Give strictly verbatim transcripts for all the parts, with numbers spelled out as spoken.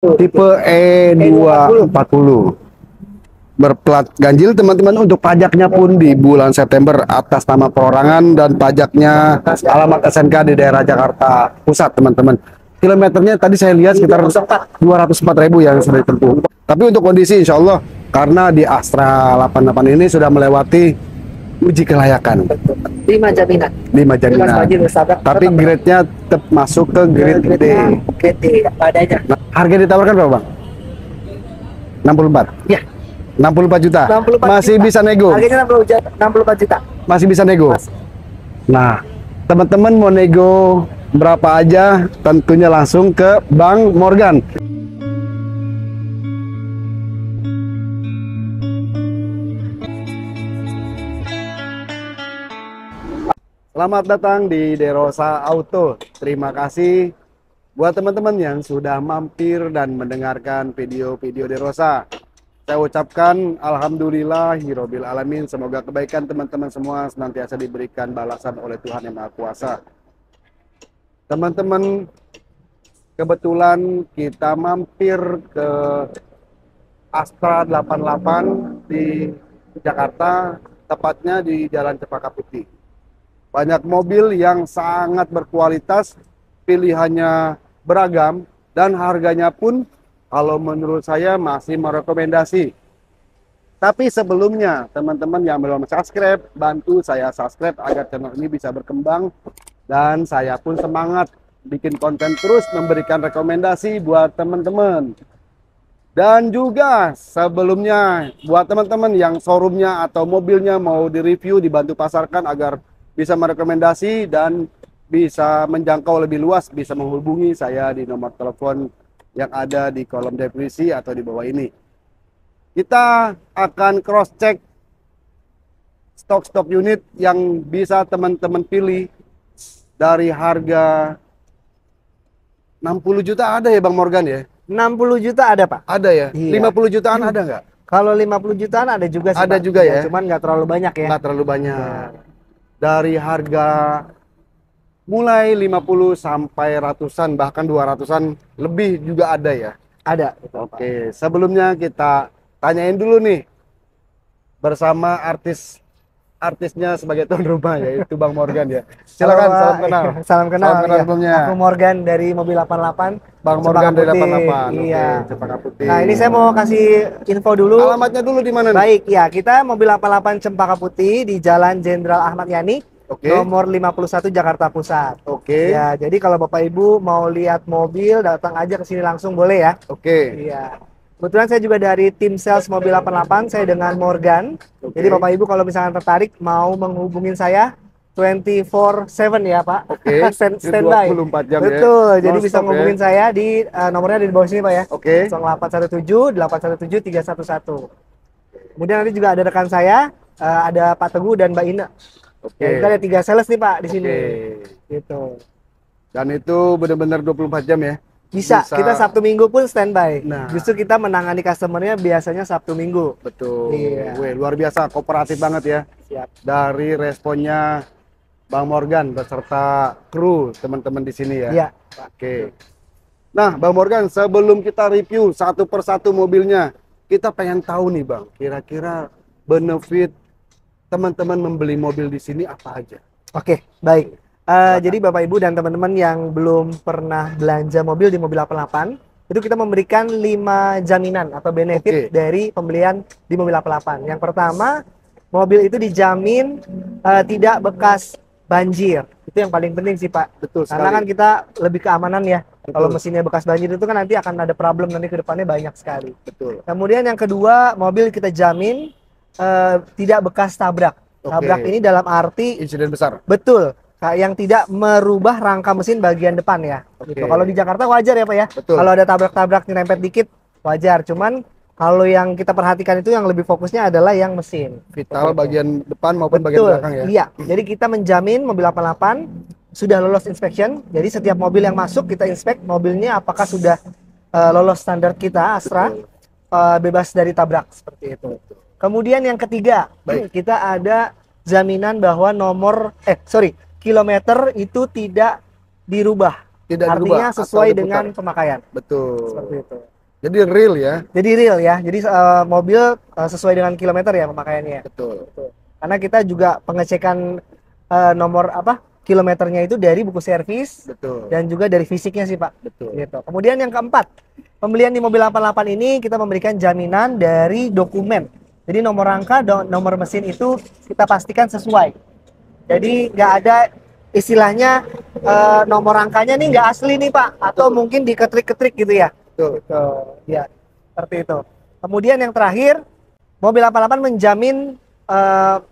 Tipe E dua empat nol berplat ganjil teman-teman. Untuk pajaknya pun di bulan September atas nama perorangan dan pajaknya alamat S N K di daerah Jakarta Pusat teman-teman. Kilometernya tadi saya lihat sekitar dua ratus empat ribu yang sudah ditempuh. Tapi untuk kondisi insya Allah, karena di Astra delapan delapan ini sudah melewati uji kelayakan lima jaminan lima jaminan, tapi grade-nya tetap masuk ke grade D. Nah, harga ditawarkan berapa bang? enam puluh empat ya, enam puluh empat juta. Masih bisa nego harganya, enam puluh empat juta masih bisa nego. Nah teman-teman mau nego berapa aja tentunya langsung ke Bang Morgan. Selamat datang di Derosa Auto. Terima kasih buat teman-teman yang sudah mampir dan mendengarkan video-video Derosa. Saya ucapkan alhamdulillah hirobil alamin. Semoga kebaikan teman-teman semua senantiasa diberikan balasan oleh Tuhan Yang Maha Kuasa. Teman-teman, kebetulan kita mampir ke Astra delapan delapan di Jakarta, tepatnya di Jalan Cempaka Putih. Banyak mobil yang sangat berkualitas, pilihannya beragam, dan harganya pun kalau menurut saya masih merekomendasi. Tapi sebelumnya, teman-teman yang belum subscribe, bantu saya subscribe agar channel ini bisa berkembang. Dan saya pun semangat bikin konten terus, memberikan rekomendasi buat teman-teman. Dan juga sebelumnya, buat teman-teman yang showroomnya atau mobilnya mau direview, dibantu pasarkan agar bisa merekomendasi dan bisa menjangkau lebih luas, bisa menghubungi saya di nomor telepon yang ada di kolom deskripsi atau di bawah ini. Kita akan cross check stok-stok unit yang bisa teman-teman pilih dari harga enam puluh juta. Ada ya Bang Morgan ya? enam puluh juta ada Pak? Ada ya? Iya. lima puluh jutaan ada nggak? Kalau lima puluh jutaan ada juga sih, ada Pak. Juga ya? Cuman nggak terlalu banyak ya? Nggak terlalu banyak ya. Dari harga mulai lima puluh sampai ratusan, bahkan dua ratusan lebih juga ada ya? Ada. Oke, sebelumnya kita tanyain dulu nih bersama artis artisnya sebagai tuan rumah, yaitu Bang Morgan ya. Silakan, salam kenal. Salam kenal. Salam kenal sebelumnya. Aku Morgan dari Mobil delapan delapan. Bang Morgan dari delapan delapan. Iya, Cempaka Putih. Nah, ini saya mau kasih info dulu. Alamatnya dulu di mana nih? Baik, ya, kita Mobil delapan delapan Cempaka Putih di Jalan Jenderal Ahmad Yani, okay, nomor lima puluh satu Jakarta Pusat. Oke. Okay. Ya, jadi kalau Bapak Ibu mau lihat mobil, datang aja ke sini langsung boleh ya. Oke. Okay. Iya. Kebetulan saya juga dari tim sales Mobil delapan delapan, saya dengan Morgan. Okay. Jadi Bapak Ibu kalau misalnya tertarik mau menghubungin saya dua puluh empat tujuh ya Pak. Oke. Okay. Stand, stand by. dua puluh empat jam. Betul. Ya. Jadi non bisa menghubungin ya saya di uh, nomornya ada di bawah sini Pak ya. Oke. Okay. nol delapan satu tujuh delapan satu tujuh tiga satu satu. Kemudian nanti juga ada rekan saya, uh, ada Pak Teguh dan Mbak Ina. Oke. Okay. Kita ada tiga sales nih Pak di sini. Okay. Gitu. Dan itu benar-benar dua puluh empat jam ya. Bisa. Bisa, kita Sabtu Minggu pun standby. Nah, justru kita menangani customernya biasanya Sabtu Minggu. Betul. Iya. Weh, luar biasa, kooperatif banget ya. Siap. Dari responnya Bang Morgan beserta kru teman-teman di sini ya. Iya. Oke. Nah, Bang Morgan, sebelum kita review satu persatu mobilnya, kita pengen tahu nih Bang, kira-kira benefit teman-teman membeli mobil di sini apa aja? Oke, baik. Uh, jadi Bapak Ibu dan teman-teman yang belum pernah belanja mobil di Mobil delapan delapan, itu kita memberikan lima jaminan atau benefit, okay, dari pembelian di Mobil delapan delapan. Yang pertama, mobil itu dijamin uh, tidak bekas banjir. Itu yang paling penting sih Pak. Betul sekali. Karena kan kita lebih keamanan ya. Betul. Kalau mesinnya bekas banjir itu kan nanti akan ada problem nanti ke depannya banyak sekali. Betul. Kemudian yang kedua, mobil kita jamin uh, tidak bekas tabrak. Okay. Tabrak ini dalam arti insiden besar. Betul. Yang tidak merubah rangka mesin bagian depan ya. Okay. Gitu. Kalau di Jakarta wajar ya Pak ya. Betul. Kalau ada tabrak-tabrak nyerempet dikit wajar. Cuman kalau yang kita perhatikan itu yang lebih fokusnya adalah yang mesin. Vital bagian depan maupun, betul, bagian belakang ya. Iya. Jadi kita menjamin Mobil delapan delapan sudah lolos inspection. Jadi setiap mobil yang masuk kita inspect mobilnya apakah sudah uh, lolos standar kita Astra, uh, bebas dari tabrak seperti itu. Kemudian yang ketiga, baik, kita ada jaminan bahwa nomor eh sorry kilometer itu tidak dirubah, tidak artinya dirubah, sesuai dengan pemakaian. Betul. Seperti itu. Jadi real ya? Jadi real ya, jadi uh, mobil uh, sesuai dengan kilometer ya pemakaiannya. Betul. Betul. Karena kita juga pengecekan uh, nomor apa kilometernya itu dari buku servis. Betul. Dan juga dari fisiknya sih Pak. Betul. Gitu. Kemudian yang keempat, pembelian di mobil delapan delapan ini kita memberikan jaminan dari dokumen. Jadi nomor rangka, nomor mesin itu kita pastikan sesuai. Jadi nggak ada istilahnya uh, nomor rangkanya nih nggak asli nih Pak, atau mungkin diketrik-ketrik gitu ya. Gitu. Ya, seperti itu. Kemudian yang terakhir, mobil delapan delapan menjamin uh,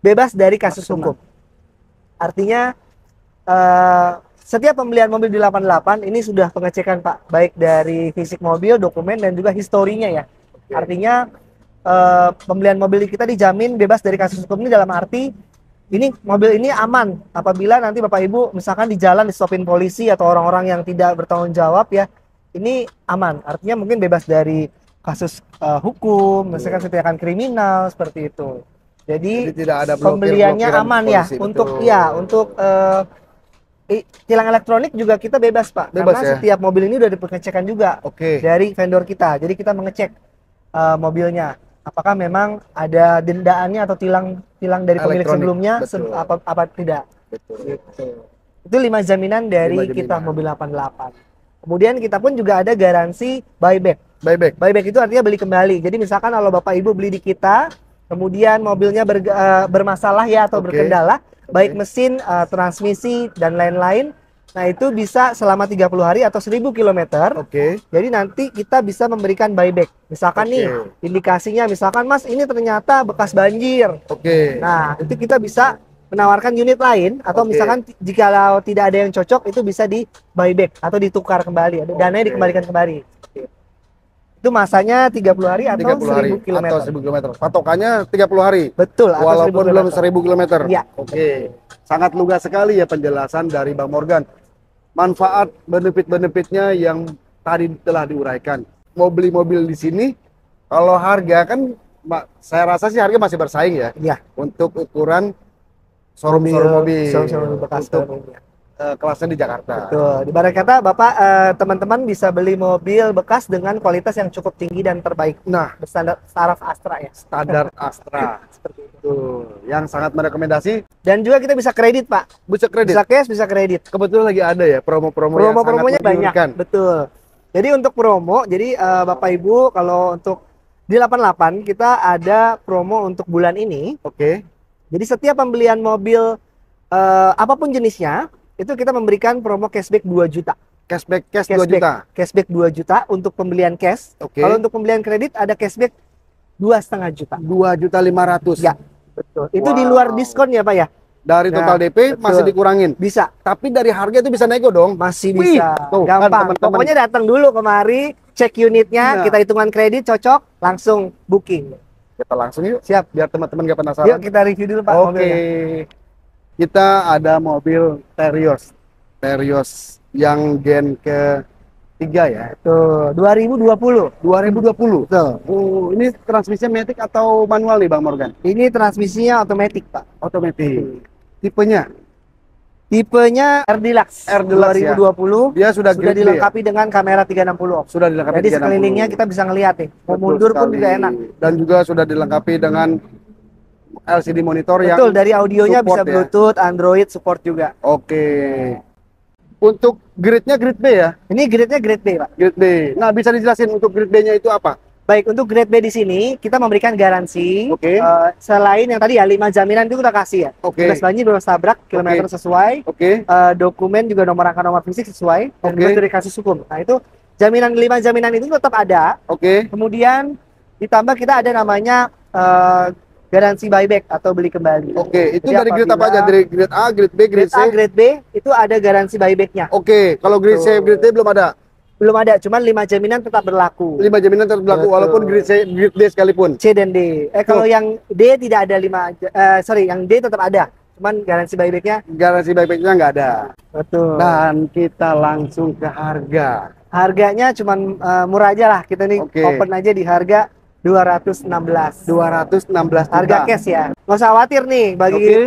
bebas dari kasus hukum. Artinya uh, setiap pembelian mobil di delapan delapan ini sudah pengecekan Pak, baik dari fisik mobil, dokumen dan juga historinya ya. Oke. Artinya uh, pembelian mobil kita dijamin bebas dari kasus hukum ini, dalam arti ini mobil ini aman apabila nanti Bapak Ibu misalkan di jalan di stopin polisi atau orang-orang yang tidak bertanggung jawab ya. Ini aman, artinya mungkin bebas dari kasus uh, hukum, misalkan setiakan kriminal seperti itu. Jadi, Jadi tidak ada blokir, pembeliannya aman ya, polisi, untuk betul. ya untuk uh, tilang elektronik juga kita bebas Pak, bebas, karena ya? Setiap mobil ini udah dipengecekan juga okay. dari vendor kita. Jadi kita mengecek uh, mobilnya, apakah memang ada dendaannya atau tilang tilang dari elektronik, pemilik sebelumnya, se apa, apa tidak. Betul. Betul. Itu lima jaminan dari lima jaminan. Kita mobil delapan delapan. Kemudian kita pun juga ada garansi buyback. Buyback. Buyback itu artinya beli kembali. Jadi misalkan kalau Bapak Ibu beli di kita, kemudian mobilnya ber, uh, bermasalah ya atau okay. berkendala, okay. baik mesin, uh, transmisi dan lain-lain. Nah, itu bisa selama tiga puluh hari atau seribu kilometer. Oke. Jadi nanti kita bisa memberikan buyback. Misalkan okay. nih indikasinya misalkan Mas ini ternyata bekas banjir. Oke. Okay. Nah, itu kita bisa menawarkan unit lain, atau okay. misalkan jika tidak ada yang cocok itu bisa di buyback atau ditukar kembali, okay. dananya dikembalikan kembali. Okay. Itu masanya tiga puluh hari atau seribu kilometer. Atau seribu kilometer. Patokannya tiga puluh hari. Betul, atau walaupun belum seribu kilometer. Ya. Oke. Okay. Sangat lugas sekali ya penjelasan dari Bang Morgan. Manfaat benefit-benefitnya yang tadi telah diuraikan. Mau beli mobil di sini kalau harga kan saya rasa sih harga masih bersaing ya. Ya. Untuk ukuran showroom mobil, showroom bekas untuk uh, kelasnya di Jakarta. Betul. Ibarat kata Bapak teman-teman uh, bisa beli mobil bekas dengan kualitas yang cukup tinggi dan terbaik. Nah, standar saraf Astra ya. Standar Astra. Seperti itu. Yang sangat merekomendasi. Dan juga kita bisa kredit Pak. Bisa kredit. Bisa cash, bisa kredit. Kebetulan lagi ada ya promo-promo yang sangat banyak. Betul. Jadi untuk promo, jadi uh, Bapak Ibu kalau untuk di delapan delapan kita ada promo untuk bulan ini. Oke. Okay. Jadi setiap pembelian mobil uh, apapun jenisnya, itu kita memberikan promo cashback dua juta. Cashback cash cashback, dua juta. Cashback dua juta untuk pembelian cash. Okay. Kalau untuk pembelian kredit ada cashback dua koma lima juta. dua juta lima ratus. Ya, betul. Wow. Itu di luar diskon ya, Pak ya? Dari total nah, D P betul. Masih dikurangin. Bisa. Tapi dari harga itu bisa nego dong. Masih Wih. Bisa. Tuh, gampang. Kan, temen -temen. Pokoknya datang dulu kemari, cek unitnya, nah. kita hitungan kredit cocok, langsung booking. Kita langsung yuk, siap biar teman-teman gak penasaran. Yuk kita review dulu Pak. Oke, okay. kita ada mobil Terios, Terios yang gen ke tiga ya. Tuh, dua ribu dua puluh. dua ribu dua puluh. Tuh. Uh, ini transmisinya matic atau manual nih Bang Morgan? Ini transmisinya otomatis Pak. Otomatis. Tipenya? Tipenya R Deluxe. R Deluxe dua ribu dua puluh. Ya. Dia sudah, sudah dilengkapi ya? dengan kamera tiga enam nol. Sudah dilengkapi. Jadi tiga enam nol. Sekelilingnya kita bisa ngelihat nih. Mau Betul mundur sekali. Pun juga enak. Dan juga sudah dilengkapi dengan L C D monitor Betul, yang Betul, dari audionya bisa Bluetooth, ya? Android support juga. Oke. Okay. Untuk grade-nya grade B ya? Ini grade-nya grade B, Pak. Grade B. Nah, bisa dijelasin untuk grade B-nya itu apa? Baik, untuk grade B di sini kita memberikan garansi. Oke. Okay. Uh, selain yang tadi ya lima jaminan itu kita kasih ya. Oke. Okay. Bebas banjir, bebas tabrak, kilometer okay. sesuai. Oke. Okay. Uh, dokumen juga nomor rangka, nomor fisik sesuai. Dan okay. dari kasus hukum. Nah itu jaminan lima jaminan itu tetap ada. Oke. Okay. Kemudian ditambah kita ada namanya uh, garansi buyback atau beli kembali. Oke. Okay. Itu Jadi dari grade apa aja? Dari grade A, grade B, grade, grade C. A, grade B itu ada garansi buybacknya. Oke. Okay. Kalau grade C, grade D belum ada. Belum ada, cuman lima jaminan tetap berlaku. lima jaminan tetap berlaku Betul. Walaupun grade C, grade D sekalipun. C dan D. Eh kalau Tuh. yang D tidak ada lima uh, sorry, yang D tetap ada. Cuman garansi buyback-nya garansi buyback-nya nggak ada. Betul. Dan kita langsung ke harga. Harganya cuman uh, murah aja lah. Kita nih okay. open aja di harga dua ratus enam belas. dua ratus enam belas juta. Harga cash ya. Nggak usah khawatir nih bagi okay.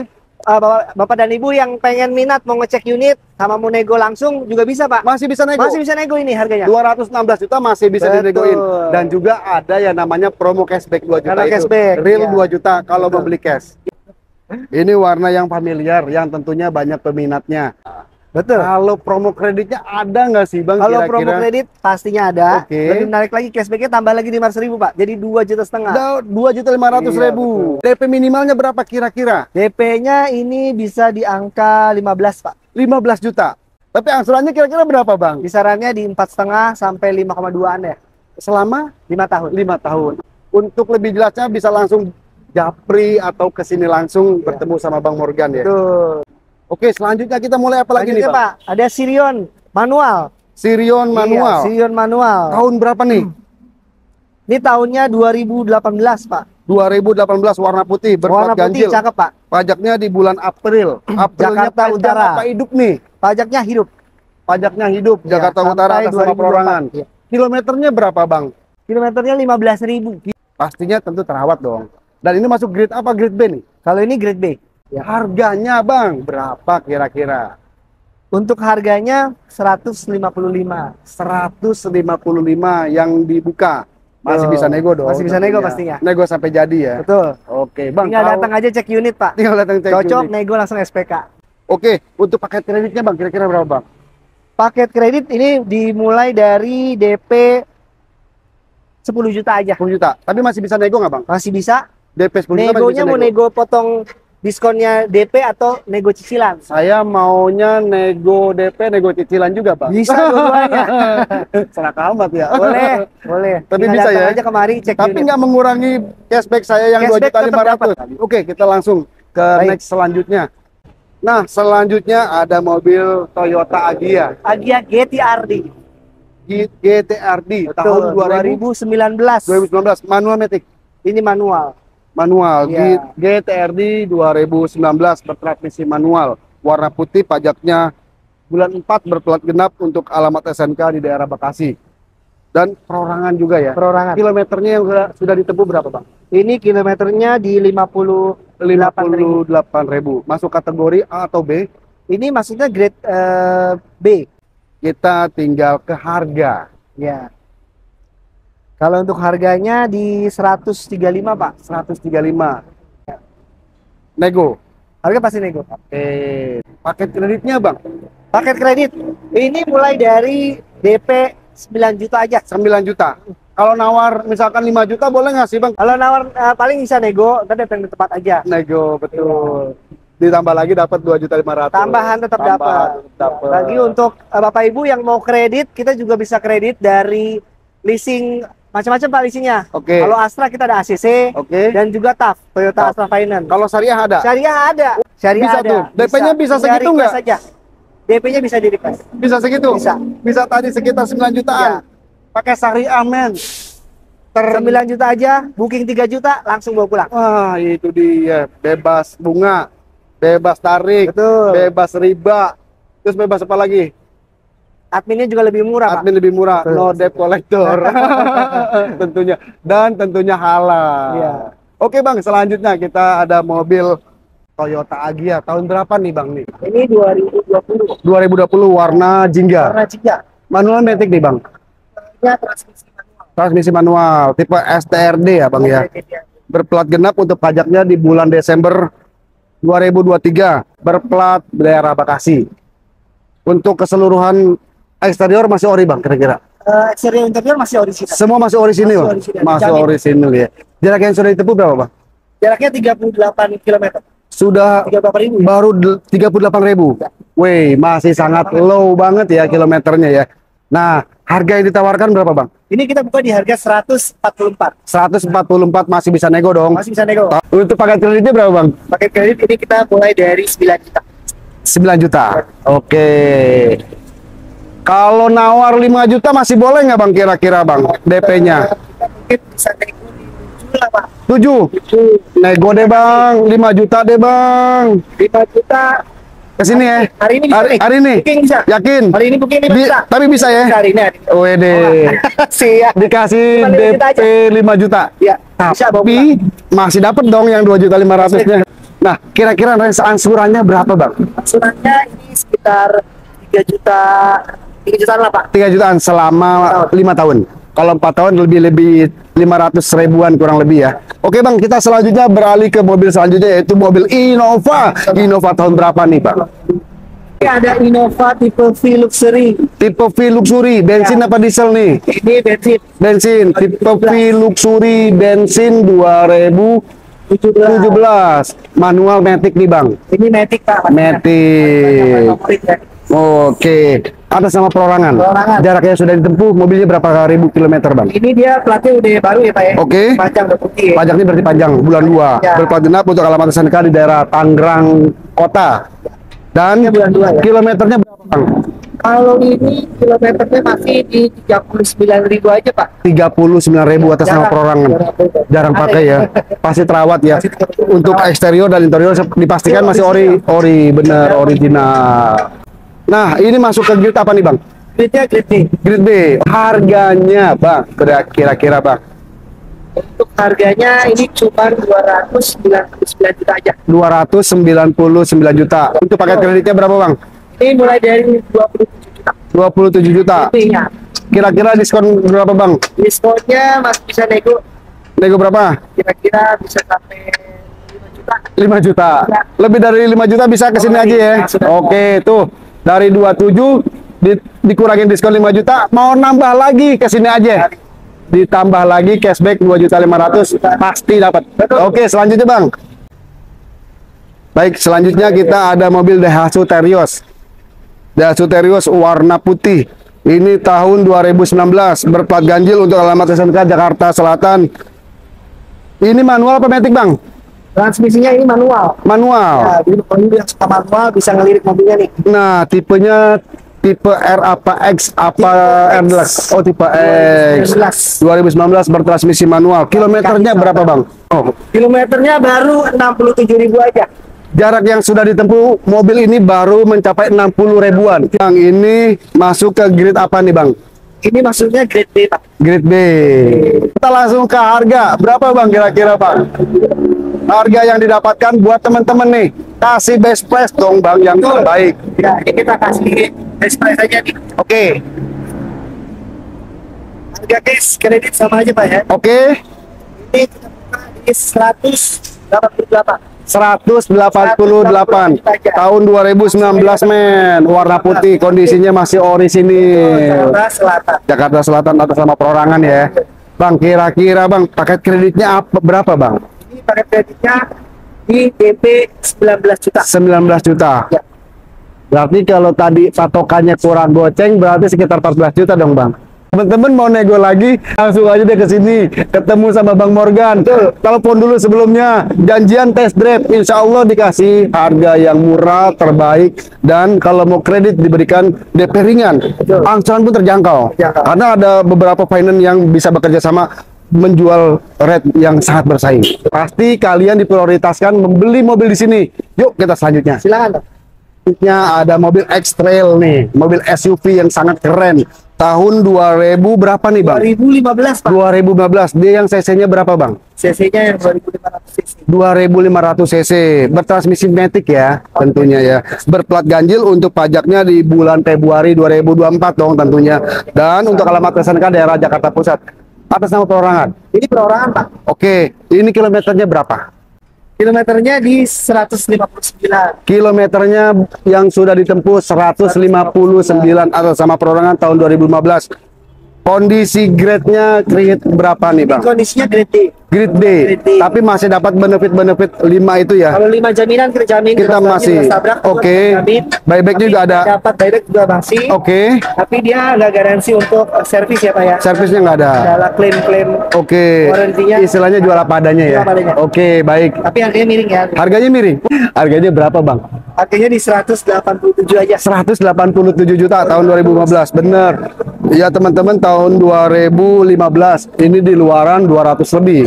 uh, bapak, bapak dan ibu yang pengen minat mau ngecek unit sama mau nego langsung juga bisa, Pak. Masih bisa nego. Masih bisa nego ini harganya. dua ratus enam belas juta masih bisa dinegoin. Dan juga ada yang namanya promo cashback dua juta itu. Cashback, real iya. dua juta kalau mau beli cash. Ini warna yang familiar yang tentunya banyak peminatnya. Betul. Kalau promo kreditnya ada nggak sih, Bang? Kalau promo kredit pastinya ada. Okay. Lebih menarik lagi cashbacknya tambah lagi lima ratus ribu, Pak. Jadi dua juta setengah. dua juta lima ratus ribu. Iya, D P minimalnya berapa kira-kira? D P-nya ini bisa di angka lima belas, Pak. lima belas juta. Tapi angsurannya kira-kira berapa, Bang? Kisarannya di empat koma lima sampai lima koma dua an ya. Selama lima tahun. lima tahun. Untuk lebih jelasnya bisa langsung japri atau kesini langsung iya. bertemu sama Bang Morgan ya. Betul. Oke, selanjutnya kita mulai apa lagi nih, Pak? Pak? Ada Sirion manual. Sirion manual. Iya, Sirion manual. Tahun berapa nih? Hmm. Ini tahunnya dua ribu delapan belas, Pak. dua ribu delapan belas warna putih, berplat ganjil. Warna putih, cakep, Pak. Pajaknya di bulan April. Aprilnya Jakarta Utara. Apa hidup nih? Pajaknya hidup. Pajaknya hidup ya, Jakarta Utara atas nama perorangan. Ya. Kilometernya berapa, Bang? Kilometernya lima belas ribu. Pastinya tentu terawat dong. Dan ini masuk grade apa? Grade B nih. Kalau ini grade B. Ya. Harganya, Bang, berapa kira-kira? Untuk harganya seratus lima puluh lima. seratus lima puluh lima yang dibuka. Masih Yo. bisa nego dong. Masih bisa tentunya. nego pastinya. Nego sampai jadi ya. Betul. Oke, Bang. Tinggal kalau... datang aja cek unit, Pak. Tinggal datang cek Cocok, unit. Cocok, nego langsung S P K. Oke, untuk paket kreditnya, Bang, kira-kira berapa, Bang? Paket kredit ini dimulai dari D P sepuluh juta aja. sepuluh juta. Tapi masih bisa nego nggak, Bang? Masih bisa. D P sepuluh juta masih bisa nego. Mau nego potong diskonnya D P atau nego cicilan? Saya maunya nego D P, nego cicilan juga, Pak. Bisa dua-duanya. Serah amat ya. Boleh, boleh. Tapi bisa ya. Aja kemari cek. Tapi nggak mengurangi cashback saya yang dua juta lima ratus ribu. Oke, kita langsung ke Baik. next selanjutnya. Nah, selanjutnya ada mobil Toyota Agya. Agya G T R D. G T R D tahun dua ribu sembilan belas. dua ribu sembilan belas manual matic. Ini manual. Manual yeah. G T R D dua ribu sembilan belas bertransmisi manual, warna putih, pajaknya bulan empat, berplat genap, untuk alamat S N K di daerah Bekasi. Dan perorangan juga ya. Perorangan. Kilometernya yang sudah, sudah ditempuh berapa, Bang? Ini kilometernya di lima puluh delapan ribu. Masuk kategori A atau B? Ini maksudnya grade uh, B. Kita tinggal ke harga. Ya. Yeah. Kalau untuk harganya di seratus tiga puluh lima, Pak. seratus tiga puluh lima. Nego. Harga pasti nego. Oke. Paket kreditnya, Bang? Paket kredit. Ini mulai dari D P sembilan juta aja. sembilan juta. Kalau nawar misalkan lima juta boleh nggak sih, Bang? Kalau nawar uh, paling bisa nego, entar datang tepat aja. Nego, betul. Ya. Ditambah lagi dapat dua juta lima ratus ribu. Tambahan tetap dapat. Bagi untuk uh, Bapak Ibu yang mau kredit, kita juga bisa kredit dari leasing. Macam-macam, Pak, isinya. Oke. Okay. Kalau Astra kita ada A C C, oke. Okay. Dan juga T A F, Toyota T A F. Astra Finance. Kalau Syariah ada? Syariah ada. Syariah bisa ada. Tuh. D P-nya bisa, bisa segitu nggak? D P-nya bisa di request. Bisa segitu? Bisa. Bisa tadi sekitar sembilan jutaan. Ya. Pakai Syariah, men. Ter... sembilan juta aja, booking tiga juta, langsung bawa pulang. Wah, itu dia. Bebas bunga, bebas tarik, Betul. bebas riba, terus bebas apa lagi? Adminnya juga lebih murah, Admin Pak. lebih murah, Betul. no debt collector. Tentunya, dan tentunya halal. Iya. Oke, Bang, selanjutnya kita ada mobil Toyota Agya. Tahun berapa nih, Bang, nih? Ini dua ribu dua puluh. dua ribu dua puluh warna jingga. Warna jingga. Manual matic nih, Bang? Ya, transmisi manual. Transmisi manual, tipe S T R D ya, Bang ya. ya. Berplat genap, untuk pajaknya di bulan Desember dua ribu dua puluh tiga, berplat daerah Bekasi. Untuk keseluruhan eksterior masih ori, Bang, kira-kira? Uh, eksterior interior masih orisinil. Semua masih orisinil? Masih orisinil, ya. Jarak yang sudah ditempuh berapa, Bang? Jaraknya tiga puluh delapan kilometer. Sudah tiga puluh delapan ribu, baru tiga puluh delapan ribu? Ya. Wih, masih sangat low banget ya kilometernya ya. Nah, harga yang ditawarkan berapa, Bang? Ini kita buka di harga seratus empat puluh empat. seratus empat puluh empat, masih bisa nego dong? Masih bisa nego. Untuk paket kreditnya berapa, Bang? Paket kredit ini kita mulai dari sembilan juta. sembilan juta? Oke. Okay. Kalau nawar lima juta masih boleh nggak, Bang, kira-kira, Bang, D P-nya? Mungkin bisa nego tujuh lah, Pak. tujuh? Nego deh, Bang. lima juta deh, Bang. lima juta. Kesini ya? Hari ini bisa. Hari, hari ini? Booking bisa. Yakin? Hari ini booking bisa. Bi tapi bisa ya? Hari ini. W D. Siap. Dikasih D P lima juta. Iya. Tapi masih dapat dong yang dua juta lima ratus ribu-nya. Nah, kira-kira range angsurannya berapa, Bang? Angsurannya ini sekitar tiga juta, tiga jutaan lah, Pak. tiga jutaan selama lima tahun. Kalau empat tahun lebih-lebih lima ratus ribuan kurang lebih ya. Oke Bang, kita selanjutnya beralih ke mobil selanjutnya, yaitu mobil Innova. Innova tahun berapa nih, Bang? Ada Innova tipe V Luxury. Tipe V Luxury, bensin ya. Apa diesel nih? Ini bensin. Bensin, tipe V Luxury bensin dua ribu tujuh belas. Manual matic nih, Bang. Ini matic, Pak. Matic. Oke. Atas nama perorangan. perorangan. Jaraknya sudah ditempuh, mobilnya berapa ribu kilometer, Bang? Ini dia platnya udah baru ya, Pak ya. Oke. Okay. Panjang udah putih. Pajaknya berarti panjang, bulan dua. Ya. Berplat genap untuk alamat S N K di daerah Tangerang Kota. Dan ya, bulan dua, ya. Kilometernya berapa, Bang? Kalau ini kilometernya masih di tiga puluh sembilan ribu aja, Pak. tiga puluh sembilan ribu atas jarang, nama perorangan. Jarang, jarang pakai ya. Pasti terawat ya. Masih untuk terawat. Eksterior dan interior dipastikan ya, masih ori ori bener original. Nah, ini masuk ke grade apa nih, Bang? Grade-nya grade B. Grade B. Harganya, Bang, kira-kira, Bang? Untuk harganya ini cuma dua ratus sembilan puluh sembilan juta aja. dua ratus sembilan puluh sembilan juta. Untuk paket kreditnya berapa, Bang? Ini mulai dari dua puluh tujuh juta. dua puluh tujuh juta. Kira-kira diskon berapa, Bang? Diskonnya masih bisa nego. Nego berapa? Kira-kira bisa sampai lima juta. Ya. Lebih dari lima juta bisa ke sini oh, aja ya. Nah, oke, tuh. Dari dua puluh tujuh di, dikurangin diskon lima juta, mau nambah lagi ke sini aja. Ditambah lagi cashback dua juta lima ratus pasti dapat. Oke, selanjutnya, Bang. Baik, selanjutnya kita ada mobil Daihatsu Terios. Daihatsu Terios warna putih. Ini tahun dua ribu sembilan belas, berplat ganjil untuk alamat S N K Jakarta Selatan. Ini manual apa matic, Bang? Transmisinya ini manual. Manual. Jadi ya, mobil yang suka manual bisa ngelirik mobilnya nih. Nah, tipenya tipe R apa X apa R? Oh, tipe X. dua ribu sembilan belas bertransmisi manual. Kilometernya berapa, Bang? Oh, kilometernya baru enam puluh tujuh ribu aja. Jarak yang sudah ditempuh mobil ini baru mencapai enam puluh ribuan. Bang, ini masuk ke grade apa nih, Bang? Ini maksudnya grade B, Pak. Grade B. Kita langsung ke harga. Berapa, Bang, kira-kira, Bang? Harga yang didapatkan buat teman-teman nih. Kasih best price dong, Bang, yang betul. Terbaik. Ya, ini kita kasih best price aja nih. Oke. Okay. Harga cash kredit sama aja, Pak, ya. Oke. Okay. Ini kita buka di seratus delapan puluh delapan. seratus delapan puluh delapan tahun dua ribu sembilan belas men, warna putih, kondisinya masih ori sini. Jakarta Selatan. Jakarta Selatan atas nama perorangan ya. Bang, kira-kira, Bang, paket kreditnya apa, berapa, Bang? Ini paket kreditnya di D P sembilan belas juta. sembilan belas juta. Ya. Berarti kalau tadi patokannya kurang goceng berarti sekitar empat belas juta dong, Bang. Teman-teman mau nego lagi, langsung aja deh ke sini ketemu sama Bang Morgan. Betul. Telepon dulu sebelumnya, janjian test drive, insya Allah dikasih harga yang murah, terbaik, dan kalau mau kredit diberikan D P ringan, angsuran pun terjangkau. Terjangkau. Karena ada beberapa finance yang bisa bekerja sama menjual rate yang sangat bersaing. Pasti kalian diprioritaskan membeli mobil di sini. Yuk kita selanjutnya. Silakan. Selanjutnya ada mobil X-Trail nih, mobil S U V yang sangat keren. Tahun dua ribu berapa nih, Bang? dua ribu lima belas, Pak. dua ribu lima belas. Dia yang C C-nya berapa, Bang? C C-nya yang dua ribu lima ratus cc. dua ribu lima ratus cc. Bertransmisi matic ya, okay. Tentunya ya. Berplat ganjil untuk pajaknya di bulan Februari dua ribu dua puluh empat dong tentunya. Dan untuk alamat S N K daerah Jakarta Pusat. Atas nama perorangan. Ini perorangan, Pak. Oke, ini kilometernya berapa? Kilometernya di seratus lima puluh sembilan. Kilometernya yang sudah ditempuh seratus lima puluh sembilan atas sama perorangan tahun dua ribu lima belas. Kondisi grade-nya grade berapa nih, Bang? Kondisinya grade D. Grade D. Grade D. Tapi masih dapat benefit-benefit lima itu ya. Kalau lima jaminan kerjamin kita masih oke. Okay. Buyback-nya juga ada. Dapat buyback juga masih. Oke. Okay. Tapi dia nggak garansi untuk servis ya, Pak ya. Servisnya nggak ada. Ada klaim-klaim. Oke. Okay. Istilahnya jual apa adanya ya. Oke, okay, baik. Tapi harganya miring ya. Harganya miring. Harganya berapa, Bang? Harganya di seratus delapan puluh tujuh aja. seratus delapan puluh tujuh juta tahun dua ribu lima belas. Bener. Ya, teman-teman, tahun dua ribu lima belas ini di luaran dua ratus lebih.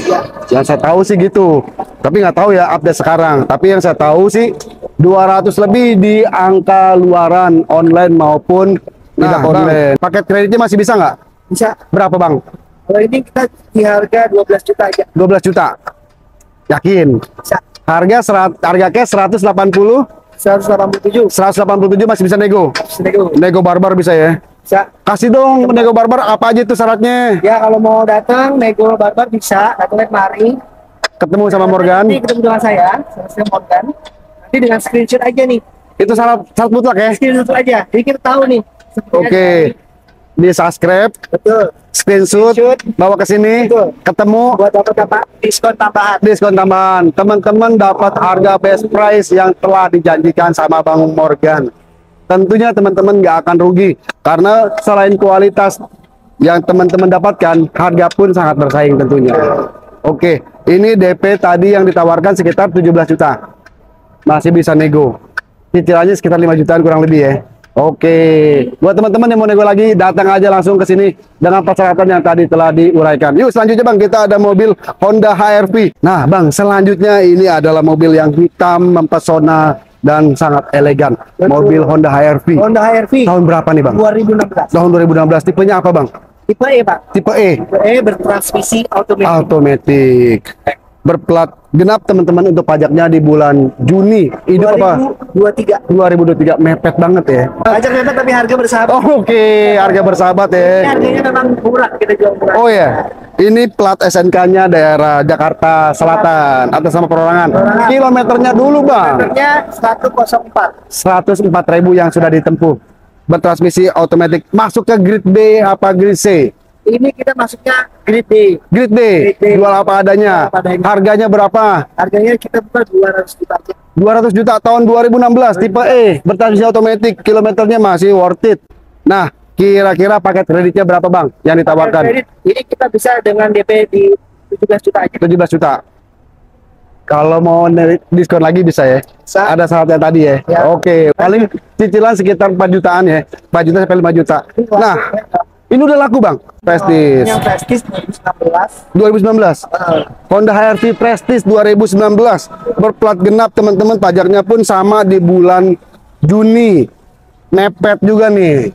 Yang saya tahu sih gitu, tapi nggak tahu ya update sekarang. Tapi yang saya tahu sih dua ratus lebih di angka luaran online maupun tidak online. Paket kreditnya masih bisa nggak? Bisa. Berapa, Bang? Kalau ini kita di harga dua belas juta aja. dua belas juta. Yakin? Bisa. Harga serat, harga cash seratus delapan puluh, seratus delapan puluh tujuh. seratus delapan puluh tujuh masih bisa nego. Nego. Nego barbar bisa ya? Bisa. Kasih dong nego barbar apa aja itu syaratnya? Ya kalau mau datang nego barbar bisa, datang mari. Ketemu sama Morgan. Nanti ketemu dengan saya, saya Morgan. Nanti dengan screenshot aja nih. Itu syarat syarat mutlak ya? Screenshot aja. Jadi kita tahu nih. Oke. Okay. Di subscribe. Betul. Screenshot, screenshot bawa ke sini, ketemu buat dapat apa? Diskon tambahan. Diskon tambahan. Teman-teman dapat harga best price yang telah dijanjikan sama Bang Morgan. Tentunya teman-teman nggak akan rugi karena selain kualitas yang teman-teman dapatkan, harga pun sangat bersaing tentunya. Oke, ini D P tadi yang ditawarkan sekitar tujuh belas juta. Masih bisa nego. Cicilannya sekitar lima jutaan kurang lebih ya. Oke, okay. Buat teman-teman yang mau nego lagi, datang aja langsung ke sini dengan persyaratan yang tadi telah diuraikan. Yuk, selanjutnya Bang, kita ada mobil Honda H R V. Nah Bang, selanjutnya ini adalah mobil yang hitam, mempesona, dan sangat elegan. Betul. Mobil Honda H R V. Honda H R V. Tahun berapa nih Bang? dua ribu enam belas. Tahun dua ribu enam belas, tipenya apa Bang? Tipe E Bang. Tipe E? Tipe E bertransmisi automatic. Automatic. Berplat genap teman-teman, untuk pajaknya di bulan Juni ini dua ribu dua puluh tiga. dua ribu dua puluh tiga mepet banget ya. Pajak mepet tapi harga bersahabat. Oh, Oke, okay. harga bersahabat ya. Ini harganya memang murah, kita jual murah. Oh ya. Yeah. Ini plat S N K-nya daerah Jakarta Selatan atas nama perorangan. perorangan. Kilometernya dulu, Bang. Kilometernya seratus empat. seratus empat ribu yang sudah ditempuh. Bertransmisi otomatis. Masuk ke grade B apa grade C? Ini kita masuknya grade D. Grade D. Jual apa adanya. Apa adanya. Harganya berapa? Harganya kita buka dua ratus juta. dua ratus juta tahun dua ribu enam belas, dua ribu enam belas. Tipe E, bertransmisi otomatis, kilometernya masih worth it. Nah, kira-kira paket kreditnya berapa Bang yang ditawarkan? Kredit. Ini kita bisa dengan D P di tujuh belas juta aja. tujuh belas juta. Kalau mau diskon lagi bisa ya? Sa Ada syaratnya tadi ya? Ya. Oke, okay. Paling cicilan sekitar empat jutaan ya. empat juta sampai lima juta. Nah, ini udah laku Bang, Prestige. Yang Prestige dua ribu sembilan belas. dua ribu sembilan belas. Uh. Honda H R V Prestige dua ribu sembilan belas. Berplat genap teman-teman, pajaknya pun sama di bulan Juni. Nepet juga nih.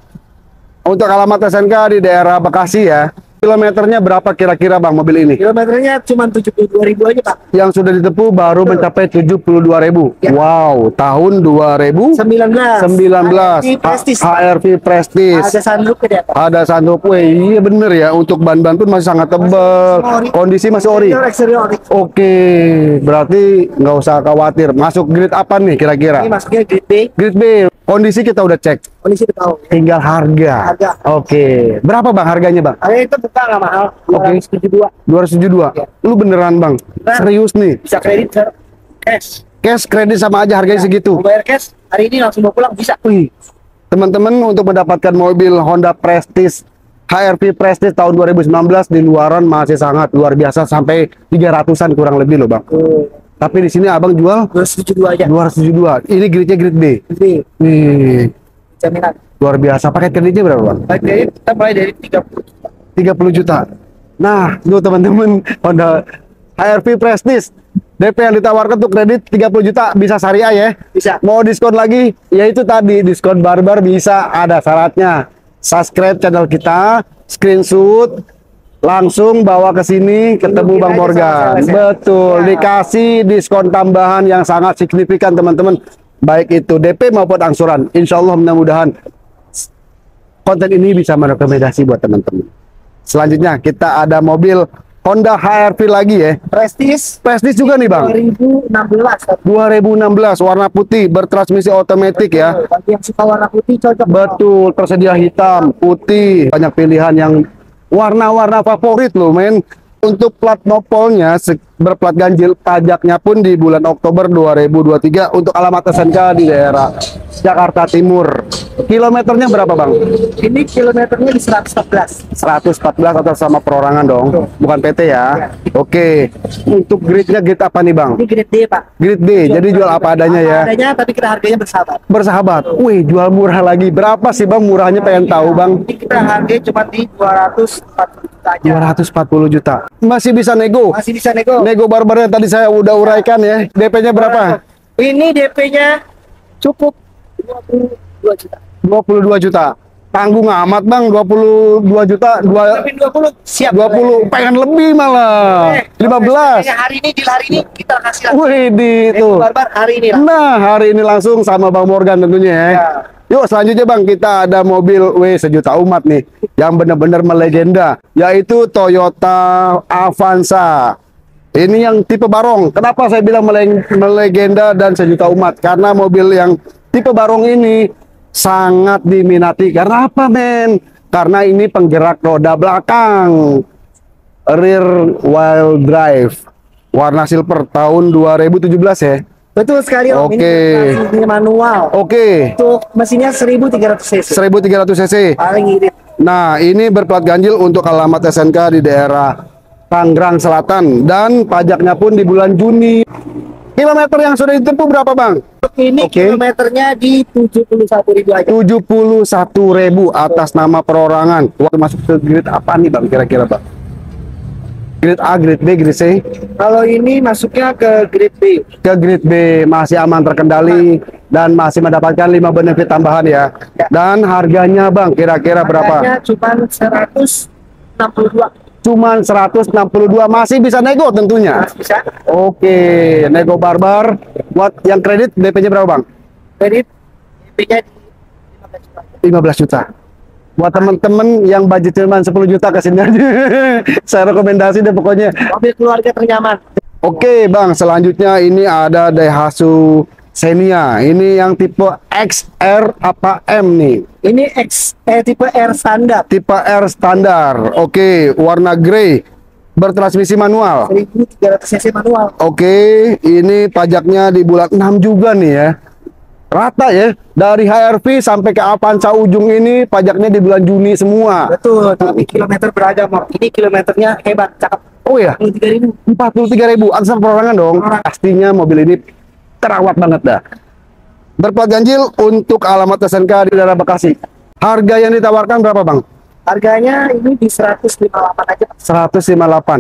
Untuk alamat S N K di daerah Bekasi ya. Kilometernya berapa kira-kira Bang mobil ini? Kilometernya cuma tujuh puluh dua ribu aja Pak. Yang sudah ditempuh baru Betul. mencapai tujuh puluh dua ribu. Ya. Wow, tahun dua ribu sembilan belas. sembilan belas. H R V Prestige. Ada sunroof ya Pak. Ada sunroof. Iya bener ya, untuk ban-ban pun masih sangat tebal. Masih Kondisi masih ori. Oke, okay. Berarti nggak usah khawatir. Masuk grade apa nih kira-kira? Ini masuknya grade B. Grade B. Kondisi kita udah cek. Kondisi udah tahu. Tinggal harga. harga. Oke. Okay. Berapa Bang harganya Bang? Harganya itu bukan nggak mahal. dua ratus tujuh puluh dua. dua ratus tujuh puluh dua. Ya. Lu beneran Bang? Beneran. Serius nih. Bisa kredit sir. Cash. Cash kredit sama aja harganya ya. Segitu. Mau bayar cash hari ini langsung mau pulang bisa. Teman-teman untuk mendapatkan mobil Honda Prestige H R V Prestige tahun dua ribu sembilan belas di luaran masih sangat luar biasa, sampai tiga ratusan kurang lebih loh Bang. Hmm. Tapi di sini abang jual dua ratus tujuh puluh dua aja. dua ratus tujuh puluh dua. Ini grade-nya grade B. B. Nih. Jaminan. Luar biasa. Paket kreditnya berapa, Bang? Paket kredit kita mulai dari tiga puluh juta. tiga puluh juta. Nah, tuh teman-teman, Honda H R V Prestige D P yang ditawarkan tuh kredit tiga puluh juta bisa syariah ya? Bisa. Mau diskon lagi? Ya itu tadi, diskon barbar bisa, ada syaratnya. Subscribe channel kita, screenshot, langsung bawa ke sini, ketemu Bang Morgan. Betul, dikasih diskon tambahan yang sangat signifikan teman-teman, baik itu D P maupun angsuran. Insya Allah mudah-mudahan konten ini bisa merekomendasi buat teman-teman. Selanjutnya kita ada mobil Honda H R V lagi ya. Prestige. Prestige juga nih Bang. dua ribu enam belas. dua ribu enam belas warna putih, bertransmisi otomatis ya. Bagi yang suka warna putih cocok. Betul, tersedia hitam, putih, banyak pilihan yang warna-warna favorit loh men. Untuk plat nopolnya berplat ganjil, pajaknya pun di bulan Oktober dua ribu dua puluh tiga. Untuk alamat S N K di daerah Jakarta Timur. Kilometernya berapa Bang? Ini kilometernya di seratus empat belas. seratus empat belas atau sama perorangan dong. Betul. Bukan P T ya, ya. Oke. Untuk grade-nya grade apa nih Bang? Ini grade D Pak. Grade D, jual jadi jual apa adanya ya? Adanya, tapi kita harganya bersahabat. Bersahabat? Wih, jual murah lagi. Berapa sih Bang murahnya, pengen tahu Bang? Ini kita harganya cuma di dua ratus empat puluh juta. Masih bisa nego. Masih bisa nego. Nego barbarnya tadi saya udah uraikan ya. D P-nya berapa? Ini D P-nya cukup dua puluh dua juta. dua puluh dua juta. Tanggung amat bang, dua puluh dua juta, dua, lebih dua puluh, siap dua puluh, pengen lebih malah, lima belas. Hari ini, di hari ini kita kasih langsung. Wih, di itu. Barbar hari ini langsung. Nah, hari ini langsung sama Bang Morgan tentunya ya. Ya. Yuk selanjutnya bang, kita ada mobil W sejuta umat nih, yang benar-benar melegenda, yaitu Toyota Avanza. Ini yang tipe barong. Kenapa saya bilang mele melegenda dan sejuta umat? Karena mobil yang tipe barong ini sangat diminati. Karena apa men? Karena ini penggerak roda belakang, rear wheel drive, warna silver tahun dua ribu tujuh belas ya. Betul sekali Om. Okay. Ini manual. Oke. Okay. Untuk mesinnya seribu tiga ratus cc. seribu tiga ratus cc. Paling irit. Nah, ini berplat ganjil untuk alamat S N K di daerah Tangerang Selatan dan pajaknya pun di bulan Juni. Kilometer yang sudah ditempuh berapa bang? Ini okay. Kilometernya di tujuh puluh satu ribu aja. tujuh puluh satu ribu atas nama perorangan. Waktu masuk ke grade apa nih bang kira-kira bang? Grade A, grade B, grade C? Kalau ini masuknya ke grade B. Ke grade B, masih aman terkendali aman. Dan masih mendapatkan lima benefit tambahan ya. Ya. Dan harganya bang kira-kira berapa? Harganya cuma seratus enam puluh dua. Cuman seratus enam puluh dua, masih bisa nego tentunya. Mas, bisa. Oke, nego barbar. Buat yang kredit D P-nya berapa, Bang? Kredit D P-nya lima belas juta. Buat teman-teman yang budget cuma sepuluh juta ke sini aja. Saya rekomendasi deh pokoknya. Mobil keluarga ternyaman. Oke, Bang, selanjutnya ini ada Daihatsu Xenia. Ini yang tipe X R apa M nih? Ini X eh, tipe R standar. Tipe R standar. Oke, okay. Warna grey. Bertransmisi manual. seribu tiga ratus cc manual. Oke, okay. Ini pajaknya di bulan enam juga nih ya. Rata ya. Dari H R V sampai ke Avanza ujung ini pajaknya di bulan Juni semua. Betul, tapi kilometer beragam. Ini kilometernya hebat, cakep. Oh ya. empat puluh tiga ribu. empat puluh tiga ribu atas perorangan dong. Orang. Pastinya mobil ini terawat banget dah. Berplat ganjil untuk alamat S N K di daerah Bekasi. Harga yang ditawarkan berapa bang? Harganya ini di seratus lima puluh delapan aja. seratus lima puluh delapan.